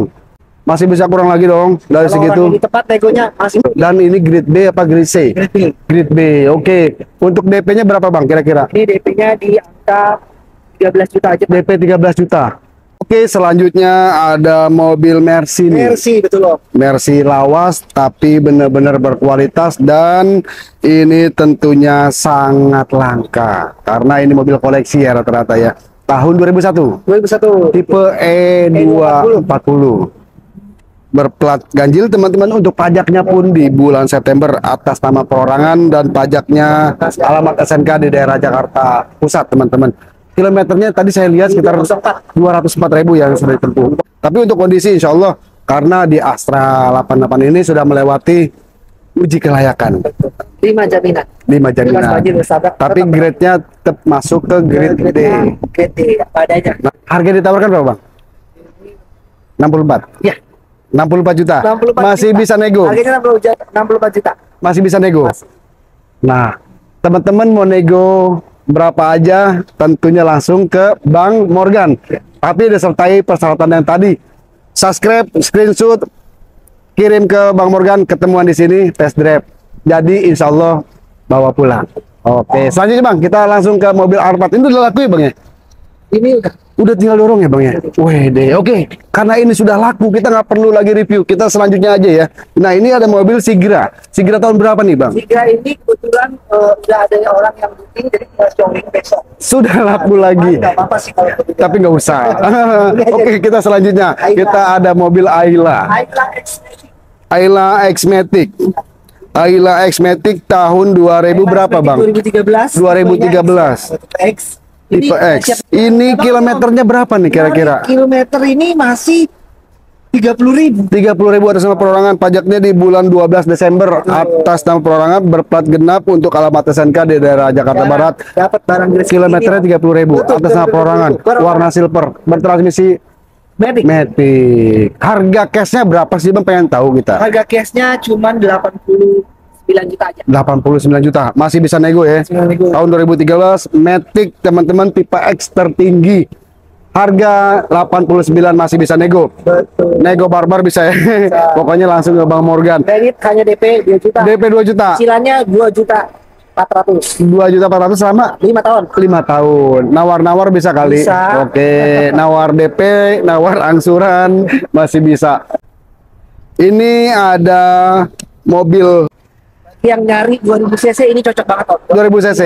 Masih bisa kurang lagi dong dari kalau segitu. Ini tepat negonya masih. Dan ini grade B apa grade C? Grade B. Grade B. Oke. Okay. Untuk D P-nya berapa bang kira-kira? Ini D P-nya di angka tiga belas juta aja. Bang. D P tiga belas juta. Oke, selanjutnya ada mobil Mercy nih. Mercy, betul loh. Mercy lawas tapi benar-benar berkualitas dan ini tentunya sangat langka karena ini mobil koleksi ya rata-rata ya. Tahun dua ribu satu. dua ribu satu. Tipe E dua empat nol. Berplat ganjil teman-teman, untuk pajaknya pun di bulan September atas nama perorangan dan pajaknya alamat S N K di daerah Jakarta Pusat teman-teman. Kilometernya tadi saya lihat sekitar dua ratus empat ribu yang sudah ditempuh. Tapi untuk kondisi insya Allah, karena di Astra delapan delapan ini sudah melewati uji kelayakan. lima jaminan. lima jaminan. Tapi grade-nya tetap masuk ke grade D. Grade D padanya. Nah, harga ditawarkan berapa bang? enam puluh empat. Ya. enam puluh empat juta. Masih bisa nego. Harganya enam puluh empat juta. Masih bisa nego. Nah, teman-teman mau nego berapa aja tentunya langsung ke Bang Morgan ya. Tapi disertai persyaratan yang tadi. Subscribe, screenshot, kirim ke Bang Morgan, ketemuan di sini test drive. Jadi insya Allah bawa pulang. Oke, selanjutnya Bang, kita langsung ke mobil Arpat. Ini udah laku ya Bang ya? Ini udah udah tinggal dorong ya Bang ya? Wih deh, oke. Karena ini sudah laku, kita nggak perlu lagi review. Kita selanjutnya aja ya. Nah, ini ada mobil Sigra. Sigra tahun berapa nih Bang? Sigra ini kebetulan uh, udah ada orang yang booking, jadi kita showing besok. Sudah laku nah, lagi. Nggak apa-apa sih kalau tapi nggak usah. Oke, kita selanjutnya. Ayla. Kita ada mobil Ayla. Ayla X-Matic. Ayla X-Matic. Ayla X-Matic tahun dua ribu Ayla berapa Bang? dua ribu tiga belas. dua ribu tiga belas. Tipe X. Ini kilometernya berapa nih kira-kira? Kilometer ini masih tiga puluh ribu. tiga puluh ribu atas nama perorangan, pajaknya di bulan dua belas Desember atas nama perorangan, berplat genap untuk alamat S N K di daerah Jakarta Barat. Dapat barang kilometernya tiga puluh ribu atas nama perorangan, warna silver, bertransmisi matic. Harga cashnya berapa sih Bang, pengen tahu kita? Harga cashnya cuma delapan puluh juta aja. delapan puluh sembilan juta masih bisa nego ya. Nego. Tahun dua ribu tiga belas Matic teman-teman, tipe X tertinggi. Harga delapan puluh sembilan masih bisa nego. Betul. Nego barbar bisa ya. Bisa. Pokoknya langsung ke Bang Morgan. Kredit hanya D P dua juta. D P dua juta. Cicilannya dua juta. empat ratus. dua juta empat ratus selama lima tahun. lima tahun. Nawar-nawar bisa kali. Bisa. Oke, nawar D P, nawar angsuran masih bisa. Ini ada mobil yang nyari dua ribu cc, ini cocok banget, Om. dua ribu cc.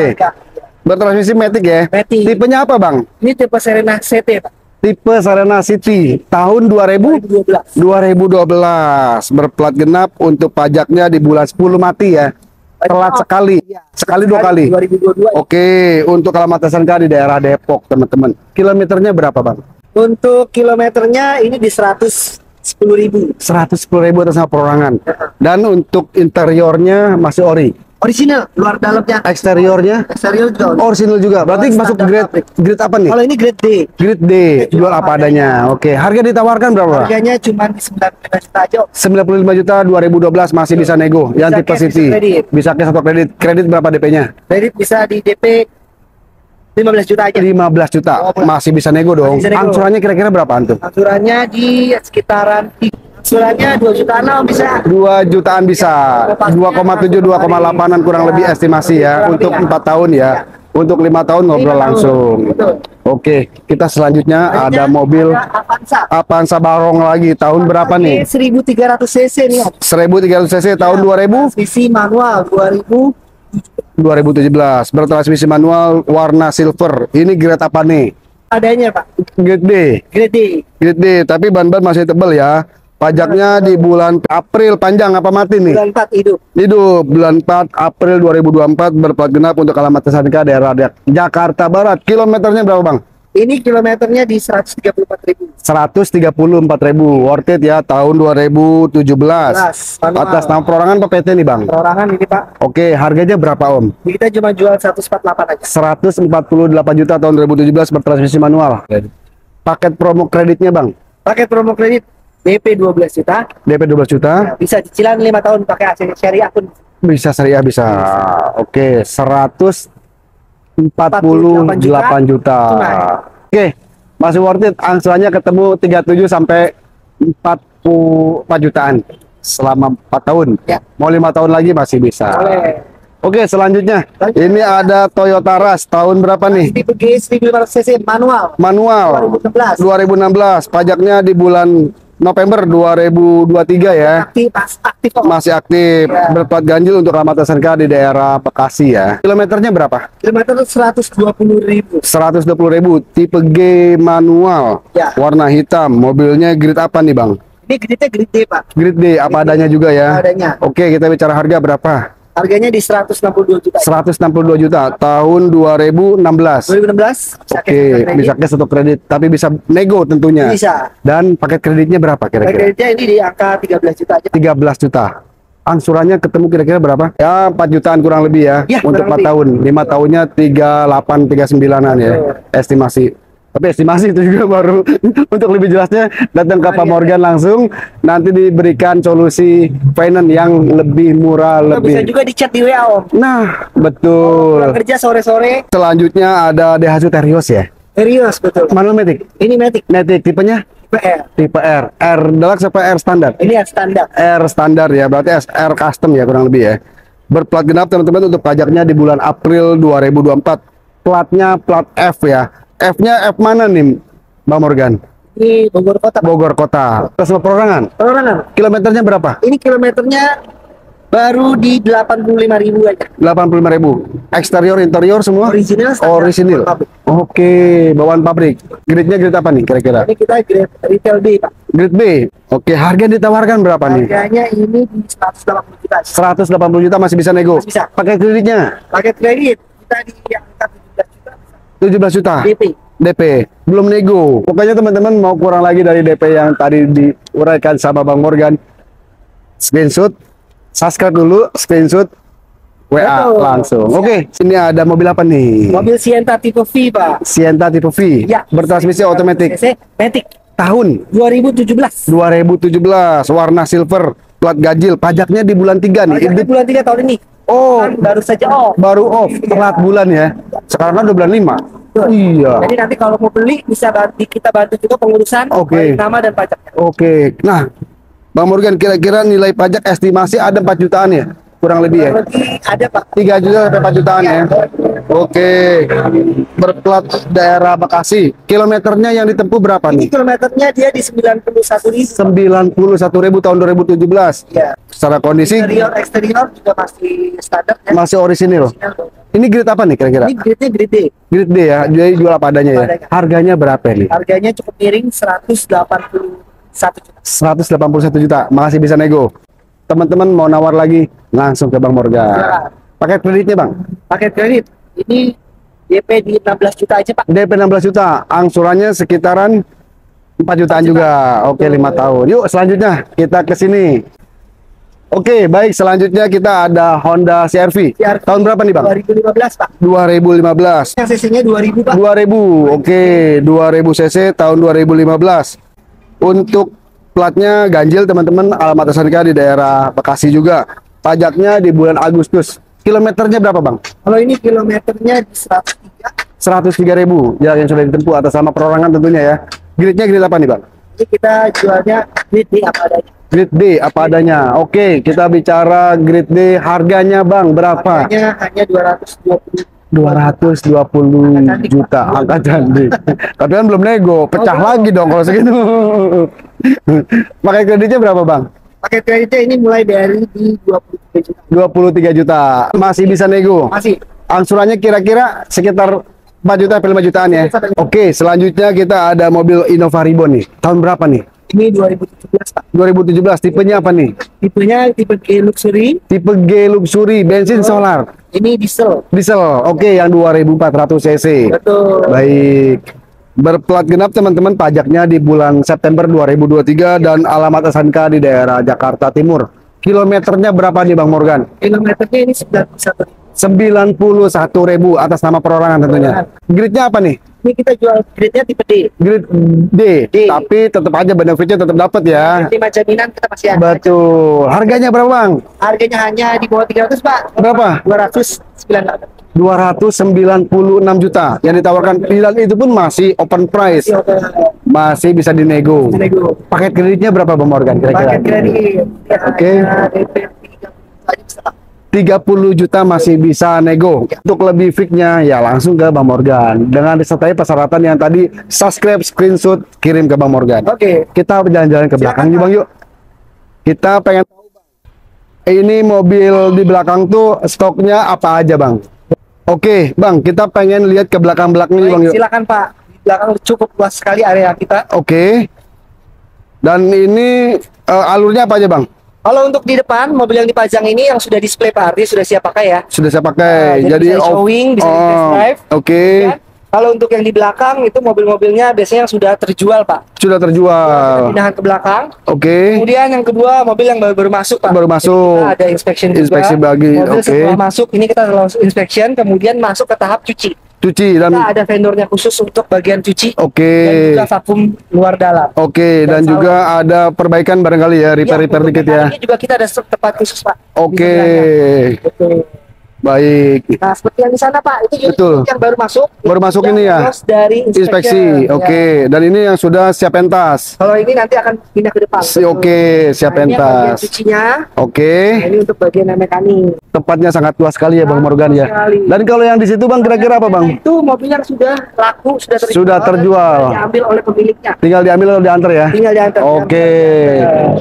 Bertransmisi Matic ya? Matic. Tipenya apa, Bang? Ini tipe Serena C T, Pak. Tipe Serena City tahun dua ribu dua belas. dua ribu dua belas berplat genap, untuk pajaknya di bulan sepuluh mati ya. Telat sekali. Sekali dua kali. dua ribu dua puluh dua. Oke, untuk alamat S N K di daerah Depok, teman-teman. Kilometernya berapa, Bang? Untuk kilometernya ini di seratus sepuluh ribu. seratus sepuluh ribu atas nama perorangan. Dan untuk interiornya masih ori. Original, luar dalamnya. Eksteriornya? Eksterior juga. Original juga. Berarti masuk grade pabrik. Grade apa nih? Kalau ini grade D. Grade D, jual, jual apa adanya. adanya. Oke, harga ditawarkan berapa? Harganya cuma sembilan puluh lima juta aja. sembilan puluh lima juta dua ribu dua belas masih bisa nego. Bisa yang tipe City. Bisa ke satu kredit. Kredit berapa D P-nya? Kredit bisa di D P lima belas juta aja. lima belas juta. Oh, masih bisa nego dong. Bisa nego. Angsurannya kira-kira berapa antum? Angsurannya di sekitaran Suratnya dua jutaan bisa. dua jutaan bisa. dua koma tujuh dua koma delapan-an kurang ya, lebih estimasi ya, untuk empat tahun ya. Untuk lima tahun ngobrol langsung. Betul. Oke, kita selanjutnya Banyak ada mobil ada Avanza. Avanza Barong lagi. Tahun Avanza berapa nih? seribu tiga ratus cc nih. seribu tiga ratus cc tahun ya, dua ribu? Transmisi manual dua ribu tujuh belas. Bertransmisi manual warna silver. Ini grade apa nih? Adanya, Pak. Grade D. Grade D. Grade D, tapi ban-ban masih tebel ya. Pajaknya di bulan April, panjang apa mati nih? Bulan empat hidup. Hidup bulan empat April dua ribu dua puluh empat, berplat genap, untuk alamat S N K daerah Jakarta Barat. Kilometernya berapa, Bang? Ini kilometernya di seratus tiga puluh empat ribu. seratus tiga puluh empat ribu. Worth it ya, tahun dua ribu tujuh belas. Atas nama perorangan apa P T nih, Bang? Perorangan ini, Pak. Oke, harganya berapa, Om? Kita cuma jual seratus empat puluh delapan aja. seratus empat puluh delapan juta tahun dua ribu tujuh belas, bertransmisi manual. Paket promo kreditnya, Bang? Paket promo kredit D P dua belas juta. D P dua belas juta. Ya, bisa cicilan lima tahun pakai A C C syariah pun. Bisa syariah bisa. Oke, seratus empat puluh delapan juta. Oke, masih worth it. Angsurannya ketemu tiga puluh tujuh sampai empat puluh empat jutaan selama empat tahun. Ya. Mau lima tahun lagi masih bisa. Boleh. Oke, selanjutnya. Lanjut. Ini ada Toyota Rush tahun berapa nih? Tipe G seribu lima ratus cc manual. Manual. dua ribu enam belas. dua ribu enam belas. Pajaknya di bulan November dua ribu dua puluh tiga ya. Aktif, aktif oh. Masih aktif. Ya. Berplat ganjil, untuk alamat S N K di daerah Bekasi ya. Kilometernya berapa? Kilometer seratus dua puluh ribu. seratus dua puluh ribu. Tipe G manual. Ya. Warna hitam. Mobilnya grade apa nih, Bang? Ini grade-nya grade D, Pak. Grade D, apa grade adanya D. juga ya. Adanya. Oke, kita bicara harga berapa? Harganya di seratus enam puluh dua juta. seratus enam puluh dua juta tahun dua ribu enam belas. dua ribu enam belas. Oke, bisa cash atau kredit, tapi bisa nego tentunya. Bisa. Dan paket kreditnya berapa kira-kira? Kreditnya ini di angka tiga belas juta aja. tiga belas juta. Angsurannya ketemu kira-kira berapa? Ya, empat jutaan kurang lebih ya, ya untuk empat tahun. lima tahunnya tiga puluh delapan tiga puluh sembilan-an ya. Estimasi. Tapi estimasi itu juga baru. Untuk lebih jelasnya datang ke Pak Morgan langsung, nanti diberikan solusi finance yang lebih murah. Kita lebih bisa juga dicat di W A, Om. Nah, betul. Oh, kerja sore-sore. Selanjutnya ada Daihatsu Terios ya. Terios, betul. Manual Matic. Ini Matic. Matic tipenya R. Tipe R. R Deluxe apa R standar? Ini R standar. R standar ya, berarti R custom ya kurang lebih ya. Berplat genap teman-teman, untuk pajaknya di bulan April dua ribu dua puluh empat. Platnya plat F ya. F-nya F mana nih, Bang Morgan? Di Bogor Kota. Bogor Kota. Terus perorangan? Perorangan. Kilometernya berapa? Ini kilometernya baru di delapan puluh lima ribu aja. delapan puluh lima ribu. Eksterior, interior semua? Original. Original. Oke, bawaan pabrik. Grade-nya grade apa nih kira-kira? Ini kita grade retail B, Pak. Grade B. Oke, harga ditawarkan berapa nih? Harganya ini di seratus delapan puluh juta. seratus delapan puluh juta masih bisa nego. Masih bisa. Pakai kreditnya? Pakai kredit. Kita di angka tujuh belas juta D P. D P belum nego. Pokoknya teman-teman mau kurang lagi dari D P yang tadi diuraikan sama Bang Morgan, screenshot, subscribe dulu, screenshot, W A Betul. langsung. Oke, okay. Ini ada mobil apa nih? Mobil Sienta tipe V, Pak. Sienta tipe V. Ya. Bertransmisi otomatis. Matic. Tahun dua ribu tujuh belas. dua ribu tujuh belas. Warna silver. Plat ganjil. Pajaknya di bulan tiga nih. Di bulan tiga tahun ini. Oh, kan baru saja off. Baru off, telat bulan ya. Sekarang kan udah bulan lima. Betul. Iya. Jadi nanti kalau mau beli bisa bantu, kita bantu juga pengurusan okay. nama dan pajak. Oke. Okay. Nah, Bang Morgan, kira-kira nilai pajak estimasi ada empat jutaan ya? kurang lebih ya? Ada Pak. tiga juta sampai empat jutaan ya. Oke. Berplat daerah Bekasi. Kilometernya yang ditempuh berapa nih? Ini kilometernya dia di sembilan puluh satu ribu. sembilan puluh satu ribu tahun dua ribu tujuh belas. Iya. Secara kondisi interior eksterior juga masih standar ya. Masih orisinil. Ini grade apa nih kira-kira? Ini grade-nya grade D. Grade D ya. Jadi jual apa adanya ya. Harganya berapa nih? Harganya cukup miring seratus delapan puluh satu juta. seratus delapan puluh satu juta. Makasih bisa nego. Teman-teman mau nawar lagi langsung ke Bang Morgan. Ya. Paket kreditnya Bang? Paket kredit. Ini D P di enam belas juta aja Pak. D P enam belas juta. Angsurannya sekitaran empat jutaan empat juta. Juga. Oke, lima tahun. Yuk selanjutnya kita ke sini. Oke, baik, selanjutnya kita ada Honda C R V. C R V. Tahun berapa nih Bang? dua ribu lima belas Pak. dua ribu lima belas. Yang cc-nya dua ribu Pak. dua ribu. Oke, dua ribu cc tahun dua ribu lima belas. Untuk platnya ganjil teman-teman, alamat S N K di daerah Bekasi juga. Pajaknya di bulan Agustus. Kilometernya berapa Bang? Kalau ini kilometernya di seratus tiga ribu. Jarak yang sudah ditempuh atas sama perorangan tentunya ya. Gridnya grid apa nih Bang? Ini kita jualnya grid D apa adanya. Grid D apa adanya. Oke, kita bicara grid D. Harganya Bang berapa? Harganya hanya dua ratus dua puluh juta. Angka cantik. Tapi kan belum nego, pecah oh, lagi dong kalau segitu. Pakai kreditnya berapa Bang? Pakai kreditnya ini mulai dari di dua puluh tiga juta. dua puluh tiga juta. Masih bisa nego? Masih. Angsurannya kira-kira sekitar empat juta sampai lima jutaan ya. Oke, selanjutnya kita ada mobil Innova Ribbon nih. Tahun berapa nih? Ini dua ribu tujuh belas Pak. dua ribu tujuh belas. Tipenya apa nih? Tipenya tipe G Luxury. Tipe G Luxury, bensin oh, solar. Ini diesel. Diesel. Oke, okay, yang dua ribu empat ratus cc. Betul. Baik. Berplat genap teman-teman, pajaknya di bulan September dua ribu dua puluh tiga dan alamat S N K di daerah Jakarta Timur. Kilometernya berapa nih Bang Morgan? Kilometernya ini sembilan puluh satu ribu atas nama perorangan tentunya. Gridnya apa nih? Ini kita jual gridnya tipe D. Grid D, D. Tapi tetap aja benefitnya tetap dapat ya. Lima jaminan kita masih ada. Betul. Harganya berapa Bang? Harganya hanya di bawah tiga ratus Pak. Berapa? dua ratus sembilan puluh enam juta yang ditawarkan. Pilihan itu pun masih open price. Masih bisa dinego. Dinego. Paket kreditnya berapa Bang Morgan kira-kira? Paket kredit. Oke. Okay. tiga puluh juta masih bisa nego. Untuk lebih fixnya ya langsung ke Bang Morgan dengan disertai persyaratan yang tadi. Subscribe, screenshot, kirim ke Bang Morgan. Oke, okay. Kita jalan-jalan ke belakang nih Bang, yuk. Kita pengen tahu Bang, ini mobil di belakang tuh stoknya apa aja Bang. Oke, okay, Bang, kita pengen lihat ke belakang-belakang nih Bang, yuk. Silakan Pak, di belakang cukup luas sekali area kita. Oke, okay. Dan ini uh, alurnya apa aja Bang? Kalau untuk di depan, mobil yang dipajang ini yang sudah display Pak Ardi, sudah siap pakai ya? Sudah siap pakai, nah, jadi, jadi bisa showing, bisa oh, test drive. Oke. Okay. Ya. Kalau untuk yang di belakang, itu mobil-mobilnya biasanya yang sudah terjual Pak. Sudah terjual. Pindahan ke belakang. Oke. Okay. Kemudian yang kedua, mobil yang baru, baru masuk Pak. Baru masuk. Jadi ada inspection juga. Inspection bagi, mobil okay. Setelah masuk, ini kita langsung inspection, kemudian masuk ke tahap cuci. Cuci dan kita ada vendornya khusus untuk bagian cuci. Oke. Okay. Dan juga vakum luar dalam. Oke, okay. dan, dan juga ada perbaikan barangkali ya, repair-repair ya, dikit ya. Ini juga kita ada tempat khusus Pak. Oke. Okay. Betul. Baik. Nah, seperti yang di sana Pak, itu betul. Yang baru masuk. Baru masuk ini ya. Dari inspeksi. Oke, okay. Ya. Dan ini yang sudah siap pentas. Kalau ini nanti akan pindah ke depan. Si, Oke, okay. siap nah, pentas. Cucinya. Oke. Okay. Nah, ini untuk bagian mekanik. Tempatnya sangat luas sekali ya Bang Morgan ya. Sekali. Dan kalau yang di situ Bang kira-kira apa Bang? Itu mobilnya sudah laku, sudah terjual. Sudah terjual. Diambil oleh pemiliknya. Tinggal diambil atau diantar ya. Tinggal diantar. Oke. Okay.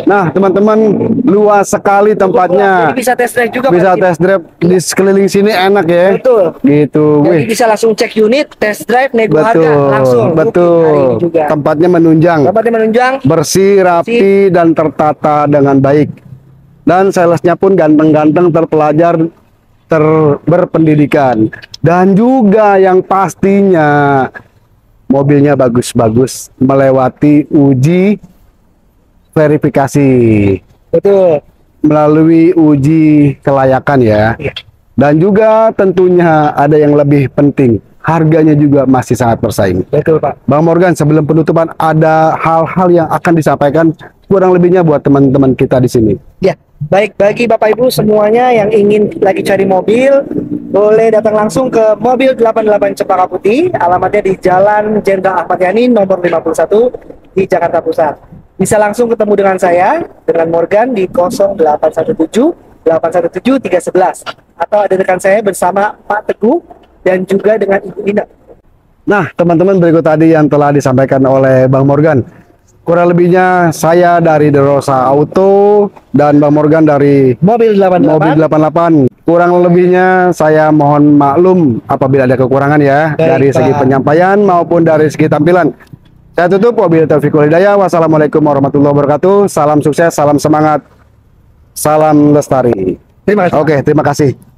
Nah, teman-teman, luas sekali tempatnya. Jadi bisa test drive juga. Bisa kan, test drive gitu. Di sekeliling sini enak ya. Betul. Gitu. Jadi wih, bisa langsung cek unit, test drive, nego betul, harga langsung. Betul. Juga. Tempatnya menunjang. Tempatnya menunjang. Bersih, rapi, bersih, dan tertata dengan baik. Dan salesnya pun ganteng-ganteng, terpelajar, terberpendidikan. Dan juga yang pastinya mobilnya bagus-bagus, melewati uji verifikasi. Betul. Melalui uji kelayakan ya. Iya. Dan juga tentunya ada yang lebih penting, harganya juga masih sangat bersaing. Betul Pak. Bang Morgan, sebelum penutupan ada hal-hal yang akan disampaikan kurang lebihnya buat teman-teman kita di sini. Ya. Baik, bagi Bapak Ibu semuanya yang ingin lagi cari mobil, boleh datang langsung ke Mobil delapan delapan Cempaka Putih. Alamatnya di Jalan Jenderal Ahmad Yani nomor lima puluh satu di Jakarta Pusat. Bisa langsung ketemu dengan saya, dengan Morgan di nol delapan satu tujuh delapan satu tujuh tiga satu satu atau ada rekan saya bersama Pak Teguh dan juga dengan Ibu Ina. Nah, teman-teman, berikut tadi yang telah disampaikan oleh Bang Morgan. Kurang lebihnya saya dari Derosa Auto dan Bang Morgan dari Mobil delapan delapan. Mobil delapan delapan. Kurang lebihnya saya mohon maklum apabila ada kekurangan ya, baik, dari segi penyampaian maupun dari segi tampilan. Saya tutup, wabillahi taufiq wal hidayah. Wassalamualaikum warahmatullahi wabarakatuh. Salam sukses, salam semangat, salam lestari. Terima kasih. Oke, terima kasih.